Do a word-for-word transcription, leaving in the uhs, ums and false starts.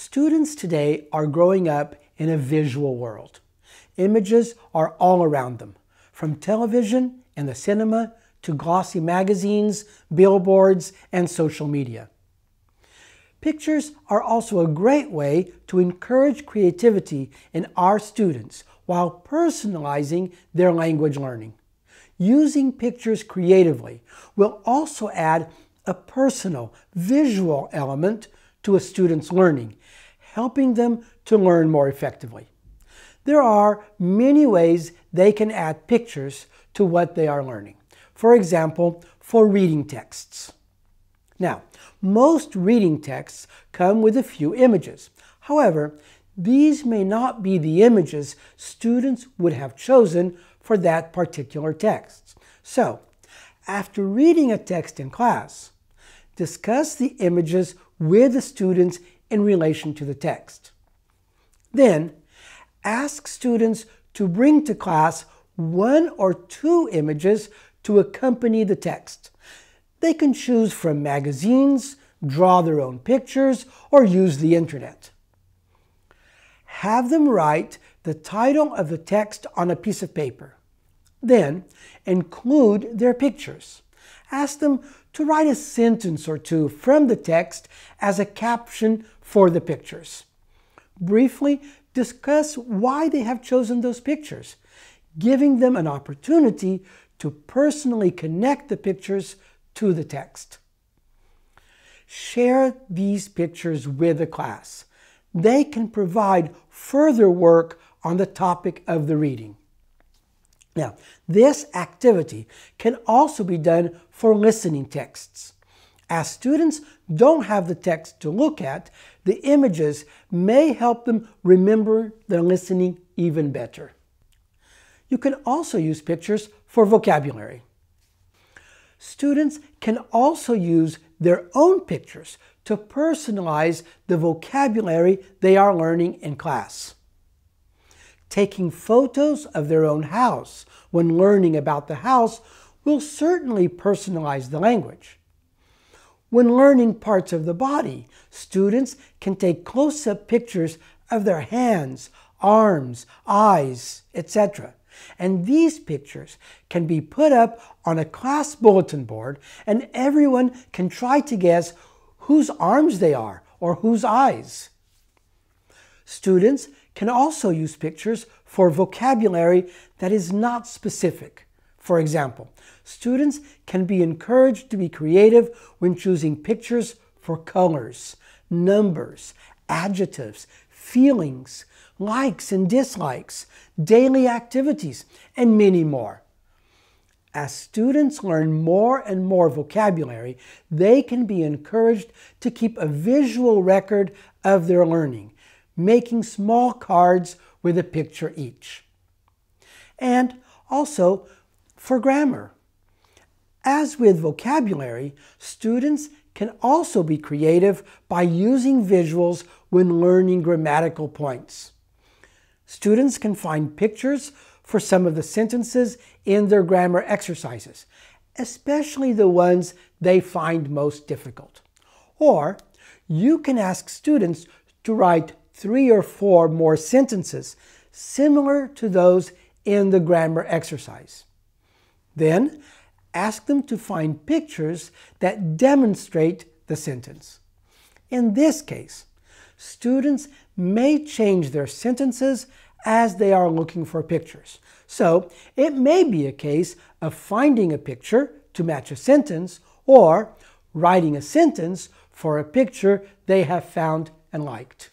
Students today are growing up in a visual world. Images are all around them, from television and the cinema to glossy magazines, billboards, and social media. Pictures are also a great way to encourage creativity in our students while personalizing their language learning. Using pictures creatively will also add a personal, visual element to a student's learning, helping them to learn more effectively. There are many ways they can add pictures to what they are learning. For example, for reading texts. Now, most reading texts come with a few images. However, these may not be the images students would have chosen for that particular text. So, after reading a text in class, discuss the images with the students in relation to the text. Then, ask students to bring to class one or two images to accompany the text. They can choose from magazines, draw their own pictures, or use the internet. Have them write the title of the text on a piece of paper. Then, include their pictures. Ask them to write a sentence or two from the text as a caption for the pictures. Briefly discuss why they have chosen those pictures, giving them an opportunity to personally connect the pictures to the text. Share these pictures with the class. They can provide further work on the topic of the reading. Now, this activity can also be done for listening texts. As students don't have the text to look at, the images may help them remember their listening even better. You can also use pictures for vocabulary. Students can also use their own pictures to personalize the vocabulary they are learning in class. Taking photos of their own house when learning about the house will certainly personalize the language. When learning parts of the body, students can take close-up pictures of their hands, arms, eyes, et cetera. And these pictures can be put up on a class bulletin board, and everyone can try to guess whose arms they are or whose eyes. Students can also use pictures for vocabulary that is not specific. For example, students can be encouraged to be creative when choosing pictures for colors, numbers, adjectives, feelings, likes and dislikes, daily activities, and many more. As students learn more and more vocabulary, they can be encouraged to keep a visual record of their learning, making small cards with a picture each. And also for grammar. As with vocabulary, students can also be creative by using visuals when learning grammatical points. Students can find pictures for some of the sentences in their grammar exercises, especially the ones they find most difficult. Or you can ask students to write three or four more sentences similar to those in the grammar exercise. Then, ask them to find pictures that demonstrate the sentence. In this case, students may change their sentences as they are looking for pictures. So, it may be a case of finding a picture to match a sentence or writing a sentence for a picture they have found and liked.